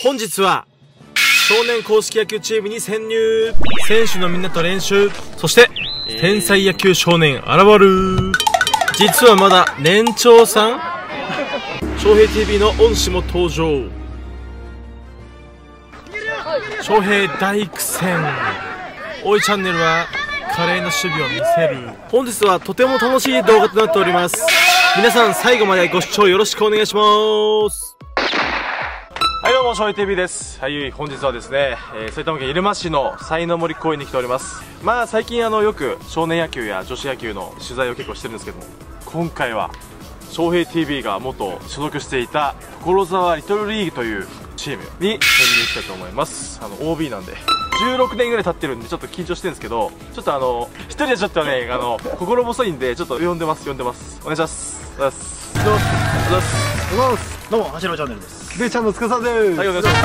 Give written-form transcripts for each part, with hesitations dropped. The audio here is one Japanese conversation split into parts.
本日は少年硬式野球チームに潜入、選手のみんなと練習、そして天才野球少年現る。実はまだ年長さん翔平 TV の恩師も登場。翔平大苦戦。おいチャンネルは華麗な守備を見せる。本日はとても楽しい動画となっております。皆さん最後までご視聴よろしくお願いします。はい、どうも翔平 TV です。はい、本日はですね、埼玉県入間市の才の森公園に来ております。まあ最近よく少年野球や女子野球の取材を結構してるんですけども、今回は翔平 TV が元所属していた所沢リトルリーグというチームに潜入したいと思います。OB なんで16年ぐらい経ってるんでちょっと緊張してるんですけど、ちょっと一人でちょっとね心細いんでちょっと呼んでます。お願いします。お願いします。お願いします。どうもはしろチャンネルです。ベイちゃんのつかさです。はい、お願いします。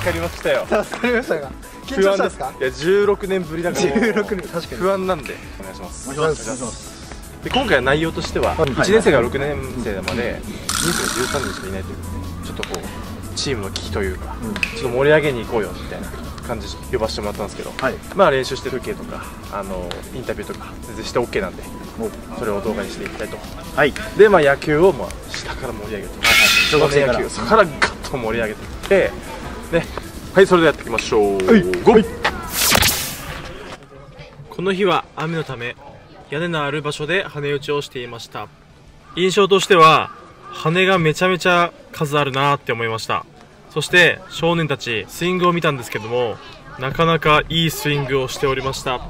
光りましたよ。助かりましたが緊張したんですか？いや、16年ぶりだから16年、確かに不安なんでお願いします。お願いします。で、今回は内容としては1年生から6年生まで人数が13人しかいないということで、ちょっとチームの危機というかちょっと盛り上げに行こうよみたいな感じで呼ばせてもらったんですけど、まあ練習してる風景とかインタビューとか全然して OK なんで、それを動画にしていきたいと思います。はい。で、まあ野球を下から盛り上げると、小学生野球そこからガッと盛り上げていってね。はい、それではやっていきましょう。この日は雨のため屋根のある場所で羽根打ちをしていました。印象としては羽がめちゃめちゃ数あるなーって思いました。そして少年たちスイングを見たんですけども、なかなかいいスイングをしておりました。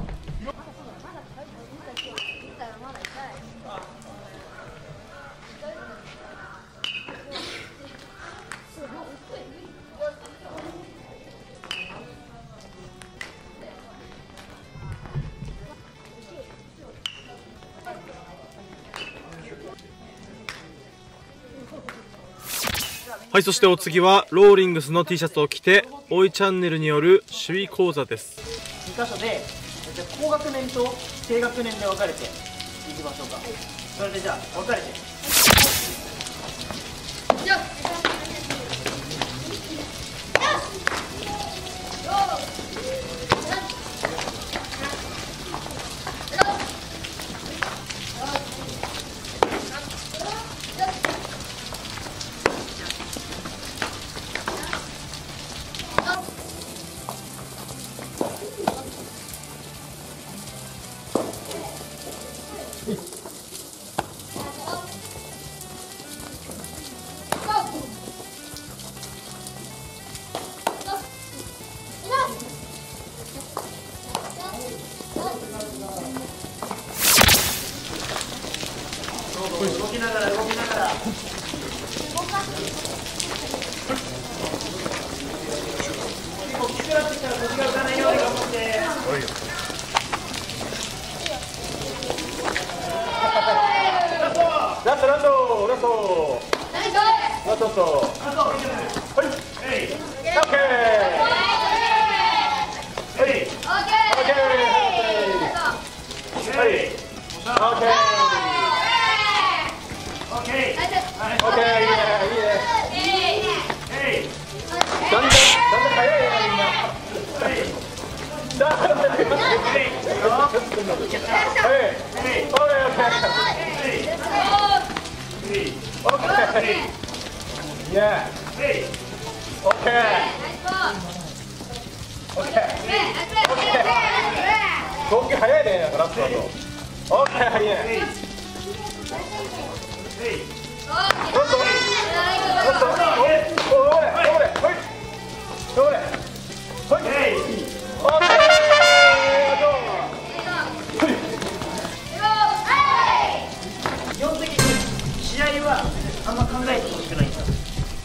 はい、そしてお次はローリングスの T シャツを着ておいチャンネルによる守備講座です。2箇所で高学年と低学年で分かれていきましょうか。それでじゃあ分かれてよ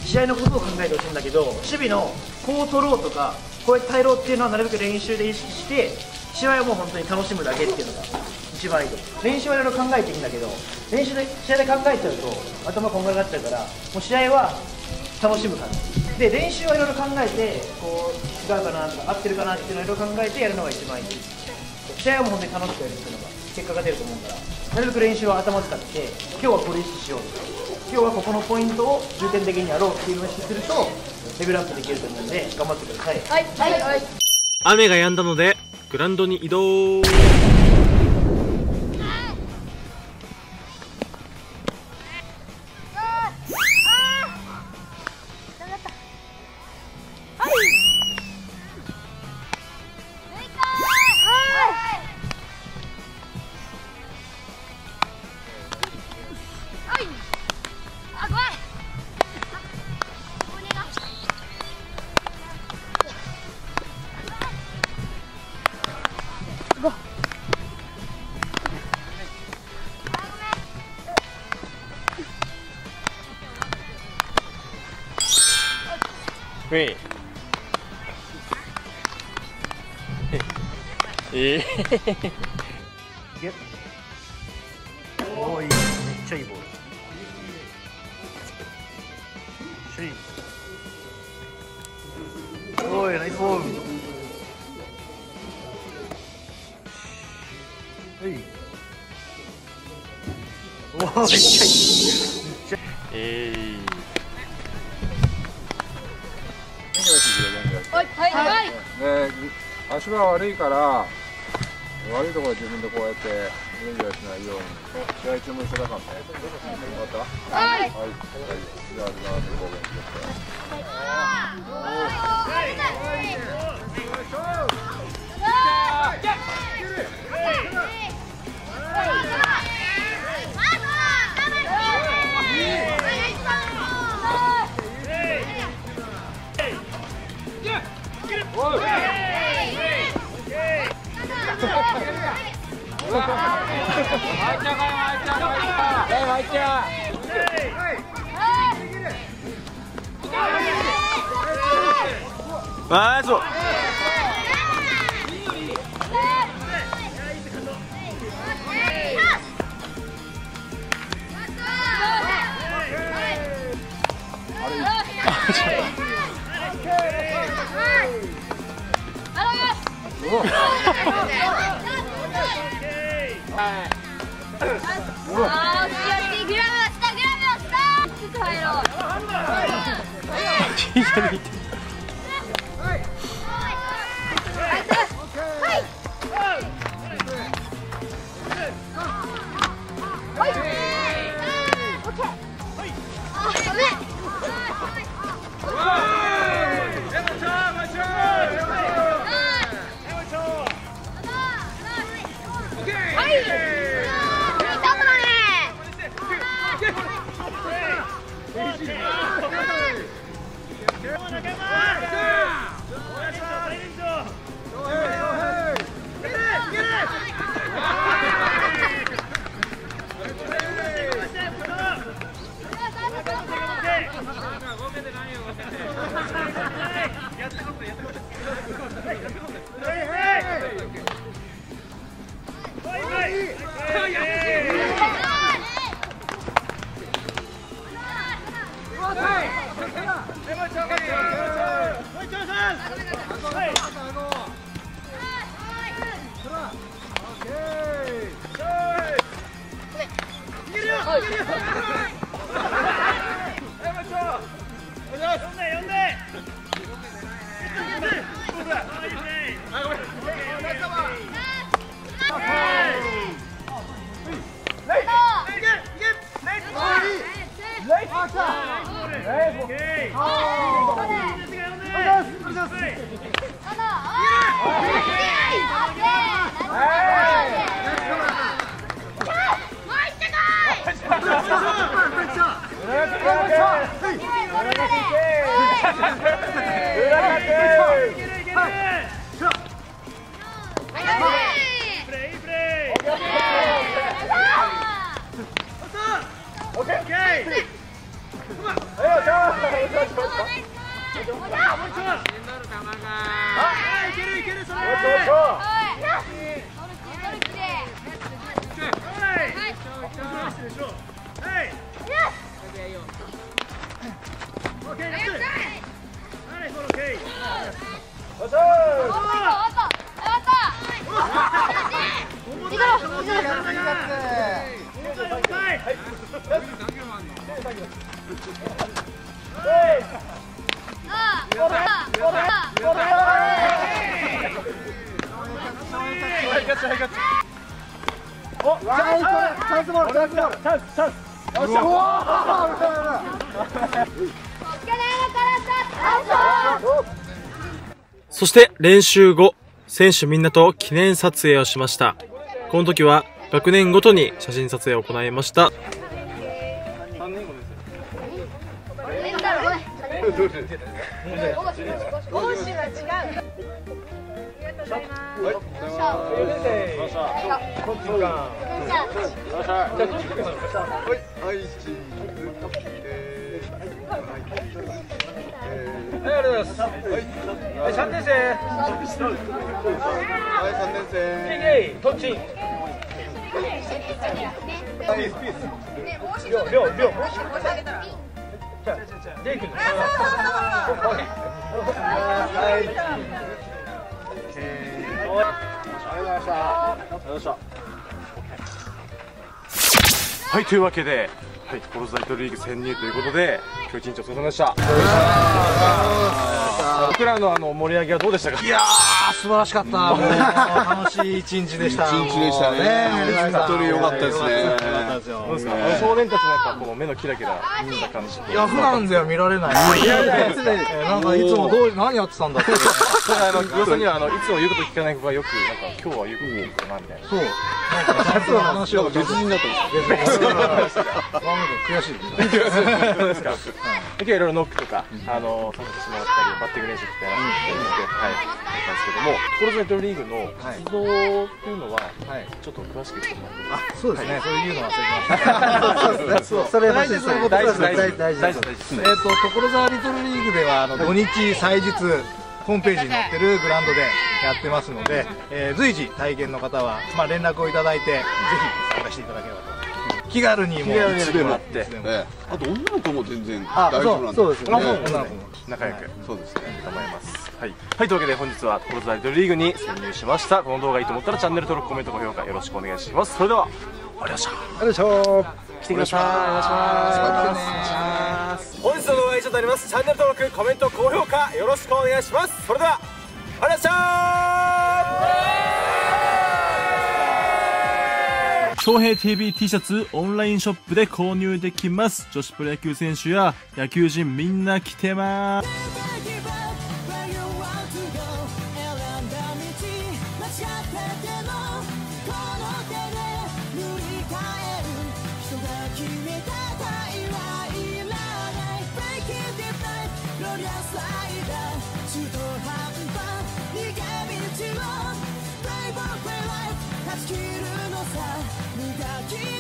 試合のことを考えてほしいんだけど、守備のこう取ろうとかこうやって耐えろっていうのはなるべく練習で意識して、試合はもう本当に楽しむだけっていうのが一番いいと。練習はいろいろ考えていいんだけど、練習で試合で考えちゃうと頭こんがらがっちゃうから、もう試合は楽しむ感じで、練習はいろいろ考えてこう違うかなとか合ってるかなっていうのをいろいろ考えてやるのが一番いい。試合はもう本当に楽しくやるっていうのが結果が出ると思うから、なるべく練習は頭使って、今日はこれ意識しようとか今日はここのポイントを重点的にやろうっていうふうにすると、レベルアップできると思うので頑張ってください。はいはいはい。雨が止んだのでグラウンドに移動。おー、いい、めっちゃいいボール。おー、ナイスボール。おー、めっちゃいい。足が悪いから悪いところは自分でこうやって無理はしないように。試合中も一緒だからね。はいはい。じゃあそして練習後、選手みんなと記念撮影をしました。この時は学年ごとに写真撮影を行いました。はい、というわけで、はい、コロザイトリーグ潜入ということで、今日一日お疲れ様でした。僕らの盛り上げはどうでしたか？いやー、素晴らしかった。楽しい一日でした。一日でしたね。本当に良かったですね。どうですか？少年たちなんかこの目のキラキラした感じ。いや、普段では見られない。いやいや、なんかいつもどう何やってたんだって。噂にはいつも言うこと聞かない子がよくなんか今日は言うこと聞くなみたいな。そう。話は別人だったんですよ。悔しいですか。今日いろいろノックとかさせてしまったりバッティング練習みたいなことやったんですけども、コロザイトリーグの活動っていうのはちょっと詳しく言ってもらって。そうですね。そういうのはそれ大事です。大事。所沢リトルリーグでは土日祭日ホームページに載ってるグラウンドでやってますので、随時体験の方はまあ連絡をいただいてぜひ参加していただければと。気軽にもう一度もあって、あと女の子も全然大丈夫なんで、そうですね。女の子も仲良く、そうですね。構えます。はい。はい、というわけで本日は所沢リトルリーグに潜入しました。この動画いいと思ったらチャンネル登録、コメント、高評価よろしくお願いします。それでは、ありがとうございました。来てください。お願いします。本日の動画は以上となります。チャンネル登録、コメント、高評価よろしくお願いします。それでは、ありがとうございました。翔平 TV T シャツオンラインショップで購入できます。女子プロ野球選手や野球人みんな着てます。「磨き